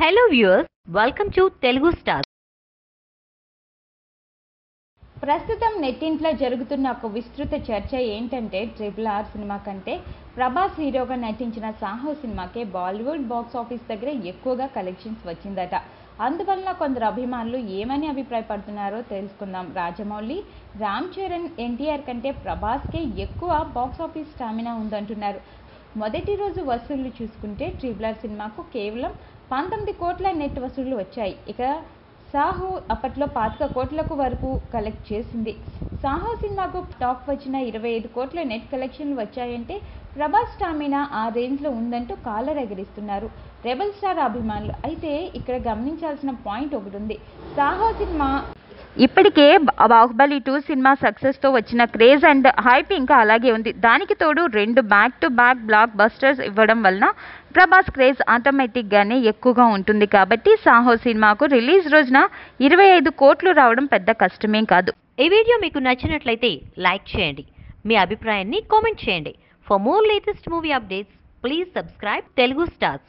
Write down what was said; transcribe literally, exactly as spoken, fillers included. Hello viewers, welcome to Telugu Stars. ప్రస్తుతం నెట్టింట్లో జరుగుతున్న ఒక విస్తృత చర్చ ఏంటంటే ట్రిపుల్ ఆర్ సినిమా కంటే ప్రభాస్ హీరోగా నటించిన సాహో సినిమాకే బాలీవుడ్ బాక్స్ ఆఫీస్ దగ్గర ఎక్కువగా కలెక్షన్స్ వచ్చిందట. అందువల్ల కొందరు అభిమానులు ఏమని అభిప్రాయపడుతున్నారో తెలుసుకుందాం. రాజమౌళి, రామ్ చరణ్, ఎన్టీఆర్ కంటే ప్రభాస్కే ఎక్కువ బాక్స్ ఆఫీస్ స్టామినా ఉందంటున్నారు. మొదటి రోజు వసూళ్లు చూసుకుంటే ట్రిపుల్ ఆర్ సినిమాకు కేవలం పంతొమ్మిది కోట్ల నెట్ వసూళ్లు వచ్చాయి. ఇక సాహో అప్పట్లో పాతిక కోట్లకు వరకు కలెక్ట్ చేసింది. సాహో సినిమాకు టాప్ వచ్చిన ఇరవై ఐదు కోట్ల నెట్ కలెక్షన్లు వచ్చాయంటే ప్రభాస్ స్టామినా ఆ రేంజ్లో ఉందంటూ కాలర్ ఎగరిస్తున్నారు రెబల్ స్టార్ అభిమానులు. అయితే ఇక్కడ గమనించాల్సిన పాయింట్ ఒకటి ఉంది. సాహో సినిమా ఇప్పటికే బాహుబలి టూ సినిమా సక్సెస్తో వచ్చిన క్రేజ్ అండ్ హైప్ ఇంకా అలాగే ఉంది. దానికి తోడు రెండు back to back blockbusters ఇవ్వడం వలన ప్రభాస్ క్రేజ్ ఆటోమేటిక్గానే ఎక్కువగా ఉంటుంది. కాబట్టి సాహో సినిమాకు రిలీజ్ రోజున ఇరవై ఐదు కోట్లు రావడం పెద్ద కష్టమేం కాదు. ఈ వీడియో మీకు నచ్చినట్లయితే లైక్ చేయండి, మీ అభిప్రాయాన్ని కామెంట్ చేయండి. For more latest movie updates please subscribe Telugu stars.